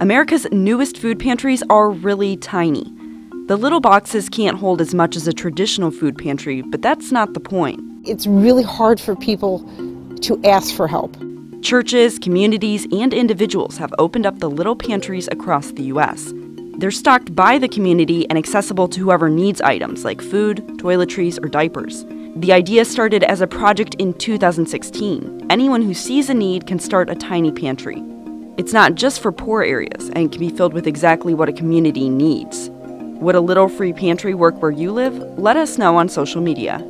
America's newest food pantries are really tiny. The little boxes can't hold as much as a traditional food pantry, but that's not the point. It's really hard for people to ask for help. Churches, communities, and individuals have opened up the little pantries across the U.S. They're stocked by the community and accessible to whoever needs items like food, toiletries, or diapers. The idea started as a project in 2016. Anyone who sees a need can start a tiny pantry. It's not just for poor areas and can be filled with exactly what a community needs. Would a little free pantry work where you live? Let us know on social media.